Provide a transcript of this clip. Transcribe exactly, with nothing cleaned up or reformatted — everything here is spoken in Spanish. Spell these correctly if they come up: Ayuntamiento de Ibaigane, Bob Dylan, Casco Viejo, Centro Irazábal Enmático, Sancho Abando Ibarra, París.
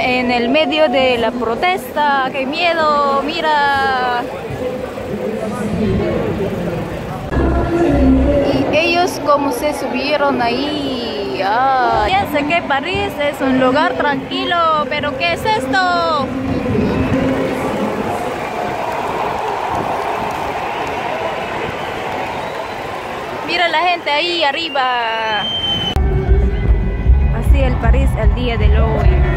en el medio de la protesta. ¡Qué miedo! ¡Mira! Y ellos como se subieron ahí. Ah, piensa que París es un lugar tranquilo, pero ¿qué es esto? Mira la gente ahí arriba. Así el París el día de hoy.